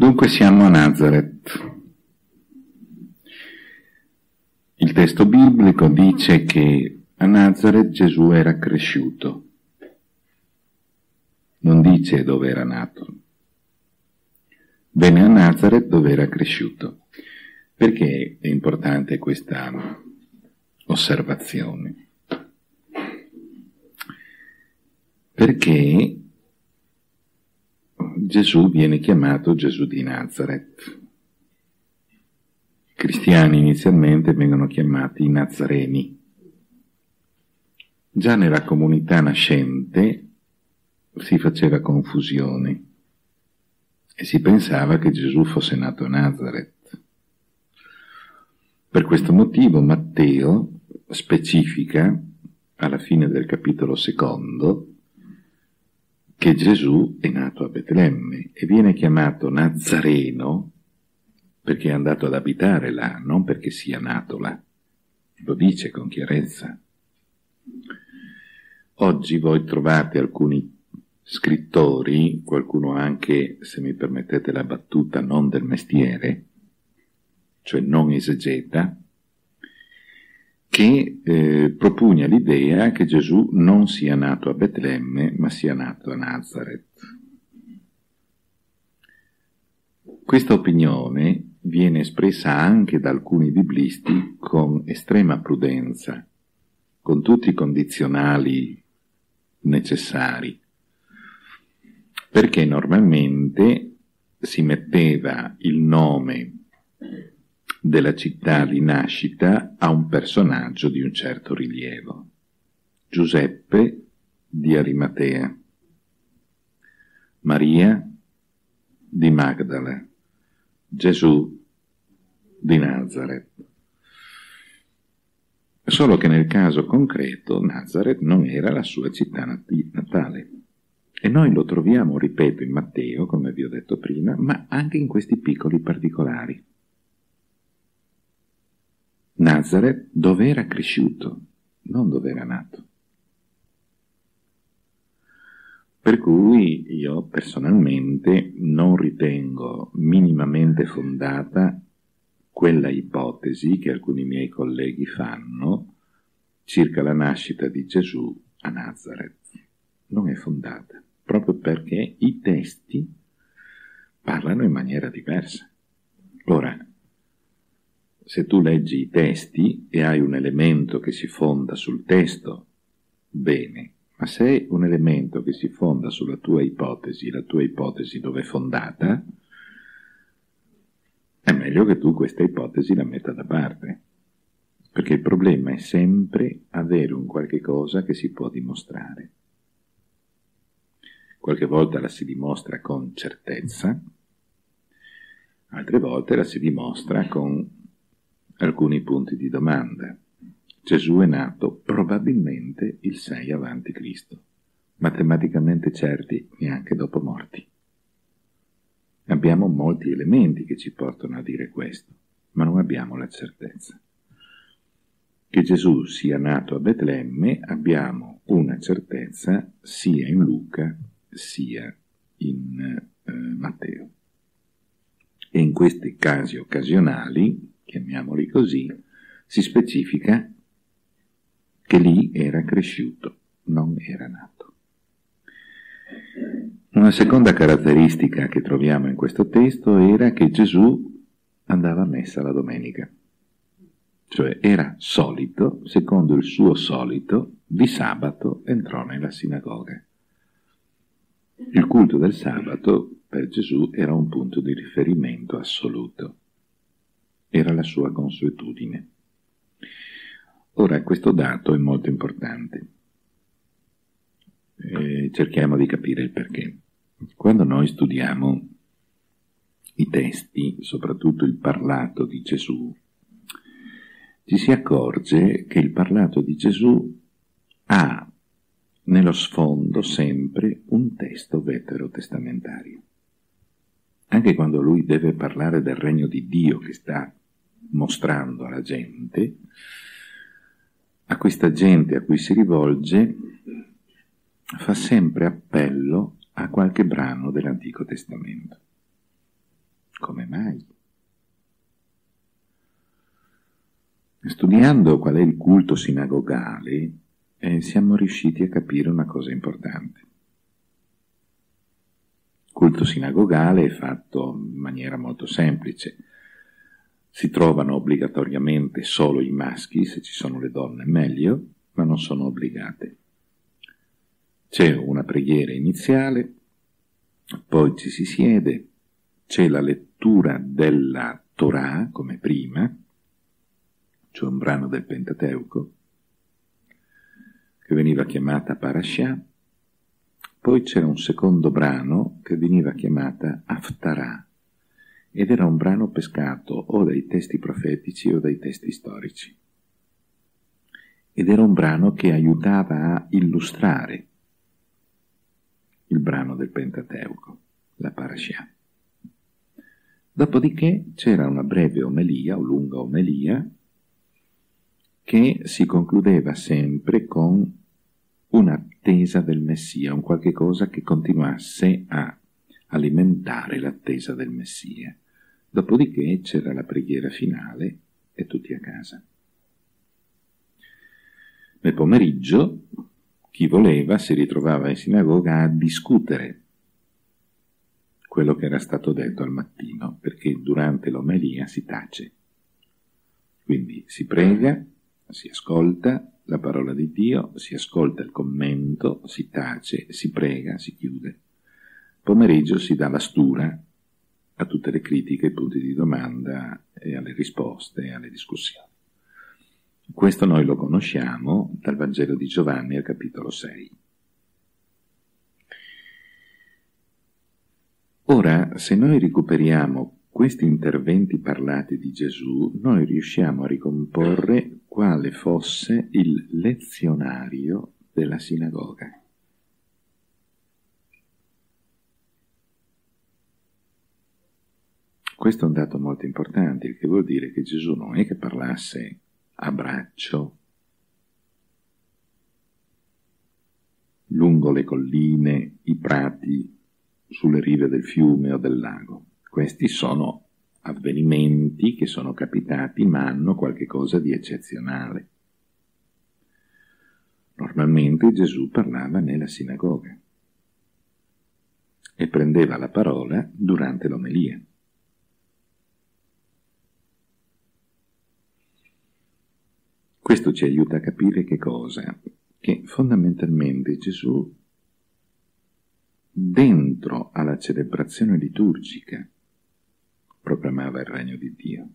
Dunque siamo a Nazareth. Il testo biblico dice che a Nazareth Gesù era cresciuto. Non dice dove era nato. Venne a Nazareth dove era cresciuto. Perché è importante questa osservazione? Perché Gesù viene chiamato Gesù di Nazareth. I cristiani inizialmente vengono chiamati Nazareni. Già nella comunità nascente si faceva confusione e si pensava che Gesù fosse nato a Nazareth. Per questo motivo Matteo specifica, alla fine del capitolo secondo, che Gesù è nato a Betlemme e viene chiamato Nazareno perché è andato ad abitare là, non perché sia nato là. Lo dice con chiarezza. Oggi voi trovate alcuni scrittori, qualcuno anche, se mi permettete la battuta, non del mestiere, cioè non esegeta, che propugna l'idea che Gesù non sia nato a Betlemme, ma sia nato a Nazareth. Questa opinione viene espressa anche da alcuni biblisti con estrema prudenza, con tutti i condizionali necessari, perché normalmente si metteva il nome della città di nascita a un personaggio di un certo rilievo, Giuseppe di Arimatea, Maria di Magdala, Gesù di Nazareth. Solo che nel caso concreto Nazareth non era la sua città natale. E noi lo troviamo, ripeto, in Matteo, come vi ho detto prima, ma anche in questi piccoli particolari. Nazareth dove era cresciuto, non dove era nato. Per cui io personalmente non ritengo minimamente fondata quella ipotesi che alcuni miei colleghi fanno circa la nascita di Gesù a Nazareth. Non è fondata, proprio perché i testi parlano in maniera diversa. Ora, se tu leggi i testi e hai un elemento che si fonda sul testo, bene, ma se hai un elemento che si fonda sulla tua ipotesi, la tua ipotesi dove è fondata, è meglio che tu questa ipotesi la metta da parte, perché il problema è sempre avere un qualche cosa che si può dimostrare. Qualche volta la si dimostra con certezza, altre volte la si dimostra con alcuni punti di domanda. Gesù è nato probabilmente il 6 avanti Cristo, matematicamente certi neanche dopo morti. Abbiamo molti elementi che ci portano a dire questo, ma non abbiamo la certezza. Che Gesù sia nato a Betlemme abbiamo una certezza sia in Luca sia in Matteo. E in questi casi occasionali, chiamiamoli così, si specifica che lì era cresciuto, non era nato. Una seconda caratteristica che troviamo in questo testo era che Gesù andava a messa la domenica, cioè era solito, secondo il suo solito, di sabato entrò nella sinagoga. Il culto del sabato per Gesù era un punto di riferimento assoluto, era la sua consuetudine. Ora, questo dato è molto importante. Cerchiamo di capire il perché. Quando noi studiamo i testi, soprattutto il parlato di Gesù, ci si accorge che il parlato di Gesù ha nello sfondo sempre un testo veterotestamentario. Anche quando lui deve parlare del regno di Dio che sta mostrando alla gente, a questa gente a cui si rivolge fa sempre appello a qualche brano dell'Antico Testamento. Come mai? Studiando qual è il culto sinagogale, siamo riusciti a capire una cosa importante. Il culto sinagogale è fatto in maniera molto semplice. Si trovano obbligatoriamente solo i maschi, se ci sono le donne meglio, ma non sono obbligate. C'è una preghiera iniziale, poi ci si siede, c'è la lettura della Torah come prima, cioè un brano del Pentateuco, che veniva chiamata Parashah, poi c'era un secondo brano che veniva chiamata Aftarà, ed era un brano pescato o dai testi profetici o dai testi storici. Ed era un brano che aiutava a illustrare il brano del Pentateuco, la Parashah. Dopodiché c'era una breve omelia, o lunga omelia, che si concludeva sempre con un'attesa del Messia, un qualche cosa che continuasse a alimentare l'attesa del Messia. Dopodiché c'era la preghiera finale e tutti a casa. Nel pomeriggio chi voleva si ritrovava in sinagoga a discutere quello che era stato detto al mattino, perché durante l'omelia si tace. Quindi si prega, si ascolta la parola di Dio, si ascolta il commento, si tace, si prega, si chiude. Pomeriggio si dà la stura a tutte le critiche, ai punti di domanda e alle risposte e alle discussioni. Questo noi lo conosciamo dal Vangelo di Giovanni al capitolo 6. Ora, se noi recuperiamo questi interventi parlati di Gesù, noi riusciamo a ricomporre quale fosse il lezionario della sinagoga. Questo è un dato molto importante, che vuol dire che Gesù non è che parlasse a braccio, lungo le colline, i prati, sulle rive del fiume o del lago. Questi sono avvenimenti che sono capitati, ma hanno qualche cosa di eccezionale. Normalmente Gesù parlava nella sinagoga e prendeva la parola durante l'omelia. Questo ci aiuta a capire che cosa? Che fondamentalmente Gesù, dentro alla celebrazione liturgica, proclamava il regno di Dio.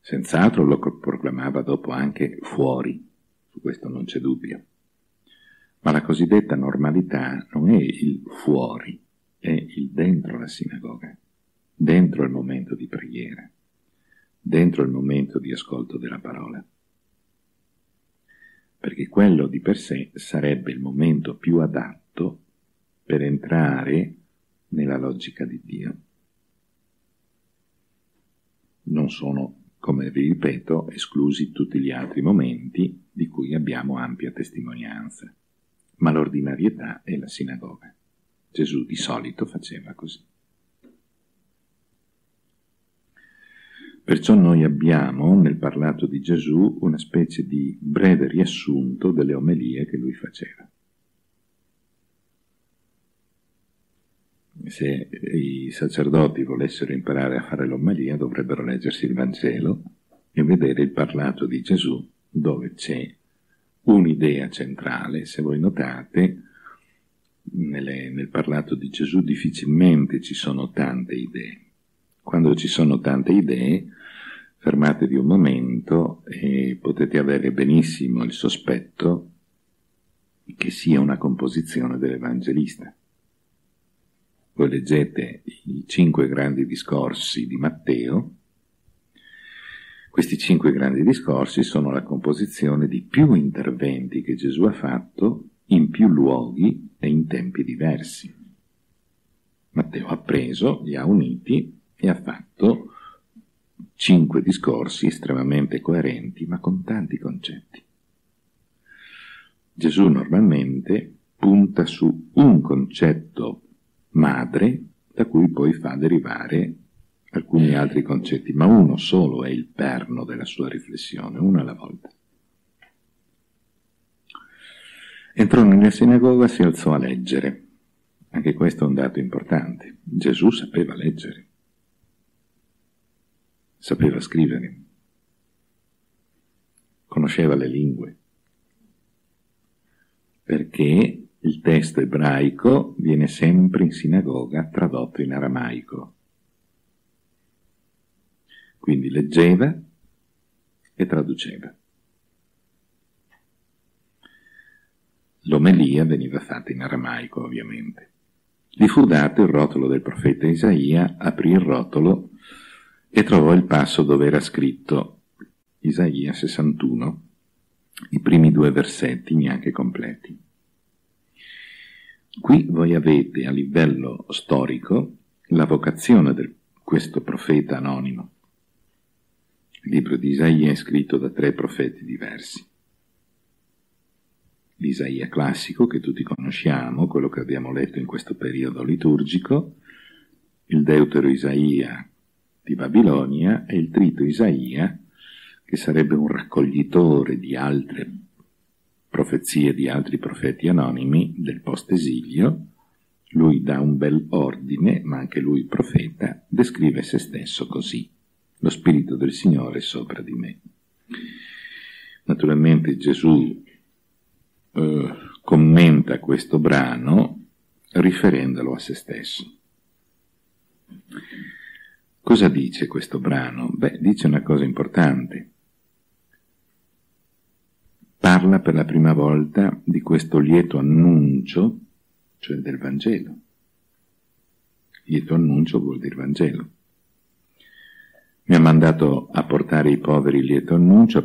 Senz'altro lo proclamava dopo anche fuori, su questo non c'è dubbio. Ma la cosiddetta normalità non è il fuori, è il dentro la sinagoga, dentro il momento di preghiera, dentro il momento di ascolto della parola, perché quello di per sé sarebbe il momento più adatto per entrare nella logica di Dio. Non sono, come vi ripeto, esclusi tutti gli altri momenti di cui abbiamo ampia testimonianza, ma l'ordinarietà è la sinagoga. Gesù di solito faceva così. Perciò noi abbiamo, nel parlato di Gesù, una specie di breve riassunto delle omelie che lui faceva. Se i sacerdoti volessero imparare a fare l'omelia, dovrebbero leggersi il Vangelo e vedere il parlato di Gesù, dove c'è un'idea centrale. Se voi notate, nel parlato di Gesù difficilmente ci sono tante idee. Quando ci sono tante idee, fermatevi un momento e potete avere benissimo il sospetto che sia una composizione dell'Evangelista. Voi leggete i 5 grandi discorsi di Matteo. Questi 5 grandi discorsi sono la composizione di più interventi che Gesù ha fatto in più luoghi e in tempi diversi. Matteo ha preso, li ha uniti, e ha fatto 5 discorsi estremamente coerenti, ma con tanti concetti. Gesù normalmente punta su un concetto madre da cui poi fa derivare alcuni altri concetti, ma uno solo è il perno della sua riflessione, uno alla volta. Entrò nella sinagoga e si alzò a leggere. Anche questo è un dato importante. Gesù sapeva leggere, sapeva scrivere, conosceva le lingue, perché il testo ebraico viene sempre in sinagoga tradotto in aramaico. Quindi leggeva e traduceva. L'omelia veniva fatta in aramaico, ovviamente. Gli fu dato il rotolo del profeta Isaia, aprì il rotolo e trovò il passo dove era scritto Isaia 61, i primi due versetti neanche completi. Qui voi avete a livello storico la vocazione di questo profeta anonimo. Il libro di Isaia è scritto da 3 profeti diversi. L'Isaia classico, che tutti conosciamo, quello che abbiamo letto in questo periodo liturgico, il Deutero Isaia di Babilonia e il Trito Isaia, che sarebbe un raccoglitore di altre profezie di altri profeti anonimi del post-esilio. Lui dà un bel ordine, ma anche lui profeta, descrive se stesso così: lo Spirito del Signore è sopra di me. Naturalmente Gesù commenta questo brano riferendolo a se stesso. Cosa dice questo brano? Beh, dice una cosa importante. Parla per la prima volta di questo lieto annuncio, cioè del Vangelo. Lieto annuncio vuol dire Vangelo. Mi ha mandato a portare ai poveri il lieto annuncio, a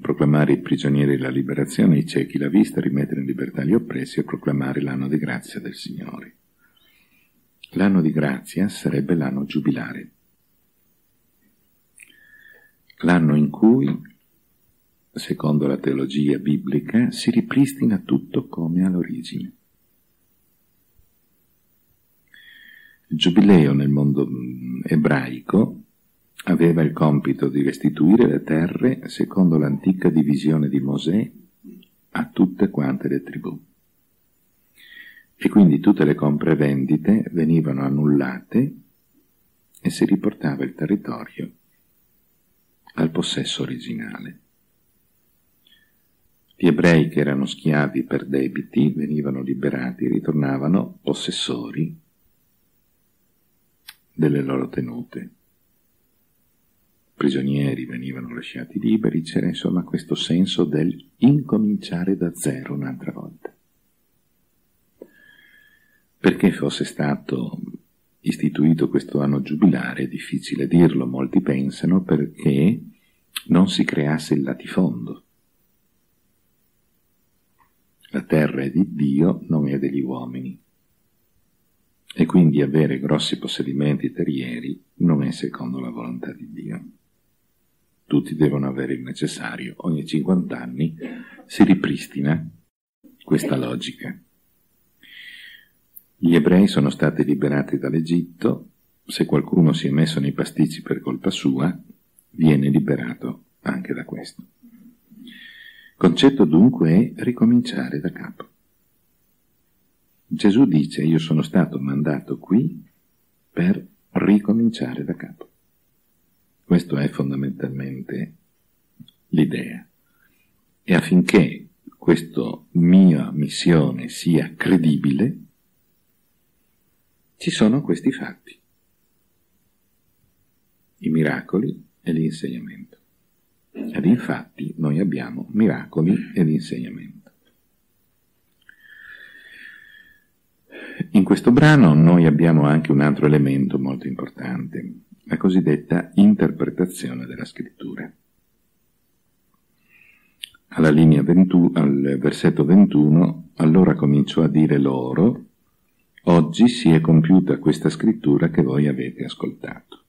proclamare ai prigionieri la liberazione, ai ciechi la vista, a rimettere in libertà gli oppressi e a proclamare l'anno di grazia del Signore. L'anno di grazia sarebbe l'anno giubilare, l'anno in cui, secondo la teologia biblica, si ripristina tutto come all'origine. Il giubileo nel mondo ebraico aveva il compito di restituire le terre, secondo l'antica divisione di Mosè, a tutte quante le tribù. E quindi tutte le compre vendite venivano annullate e si riportava il territorio al possesso originale. Gli ebrei che erano schiavi per debiti venivano liberati e ritornavano possessori delle loro tenute. Prigionieri venivano lasciati liberi, c'era insomma questo senso del incominciare da zero un'altra volta. Perché fosse stato istituito questo anno giubilare è difficile dirlo, molti pensano perché non si creasse il latifondo. La terra è di Dio, non è degli uomini, e quindi avere grossi possedimenti terrieri non è secondo la volontà di Dio. Tutti devono avere il necessario. Ogni 50 anni si ripristina questa logica. Gli ebrei sono stati liberati dall'Egitto. Se qualcuno si è messo nei pasticci per colpa sua, viene liberato anche da questo. Concetto dunque è ricominciare da capo. Gesù dice: io sono stato mandato qui per ricominciare da capo. Questo è fondamentalmente l'idea. E affinché questa mia missione sia credibile, ci sono questi fatti, i miracoli e l'insegnamento. Ed infatti noi abbiamo miracoli ed insegnamento. In questo brano noi abbiamo anche un altro elemento molto importante, la cosiddetta interpretazione della scrittura. Alla linea 21, al versetto 21, allora cominciò a dire loro: oggi si è compiuta questa scrittura che voi avete ascoltato.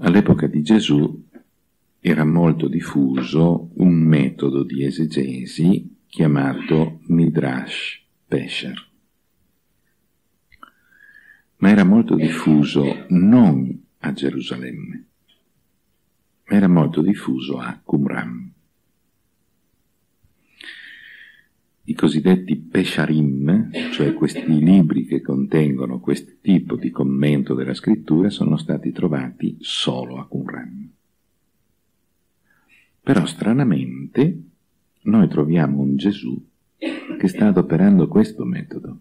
All'epoca di Gesù era molto diffuso un metodo di esegesi chiamato Midrash Pesher. ma era molto diffuso non a Gerusalemme, ma era molto diffuso a Qumran. I cosiddetti Pesharim, cioè questi libri che contengono questo tipo di commento della scrittura, sono stati trovati solo a Qumran. Però stranamente noi troviamo un Gesù che sta adoperando questo metodo.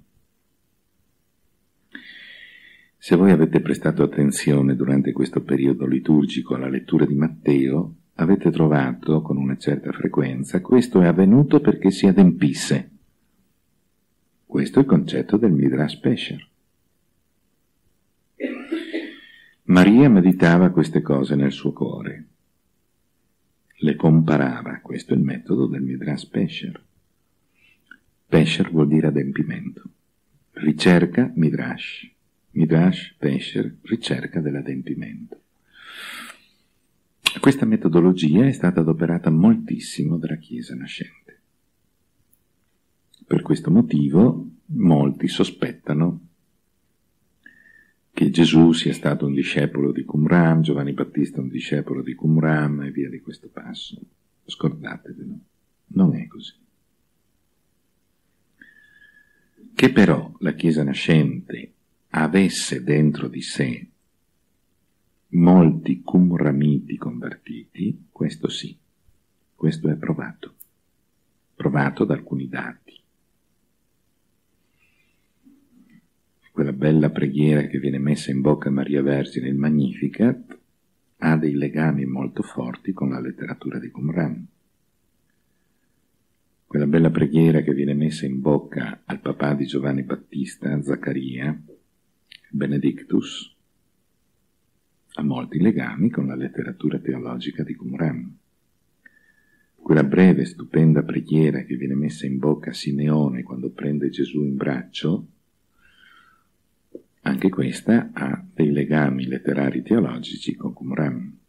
Se voi avete prestato attenzione durante questo periodo liturgico alla lettura di Matteo, avete trovato con una certa frequenza: questo è avvenuto perché si adempisse. Questo è il concetto del Midrash Pesher. Maria meditava queste cose nel suo cuore, le comparava. Questo è il metodo del Midrash Pesher. Pesher vuol dire adempimento. Ricerca Midrash. Midrash Pesher, ricerca dell'adempimento. Questa metodologia è stata adoperata moltissimo dalla Chiesa nascente. Per questo motivo molti sospettano che Gesù sia stato un discepolo di Qumran, Giovanni Battista un discepolo di Qumran e via di questo passo. Scordatevelo, non è così. Che però la Chiesa nascente avesse dentro di sé molti qumramiti convertiti, questo sì, questo è provato da alcuni dati. Quella bella preghiera che viene messa in bocca a Maria Vergine, il Magnificat, ha dei legami molto forti con la letteratura di Qumran. Quella bella preghiera che viene messa in bocca al papà di Giovanni Battista, Zaccaria, Benedictus, ha molti legami con la letteratura teologica di Qumran. Quella breve, stupenda preghiera che viene messa in bocca a Simeone quando prende Gesù in braccio, anche questa ha dei legami letterari teologici con Qumran.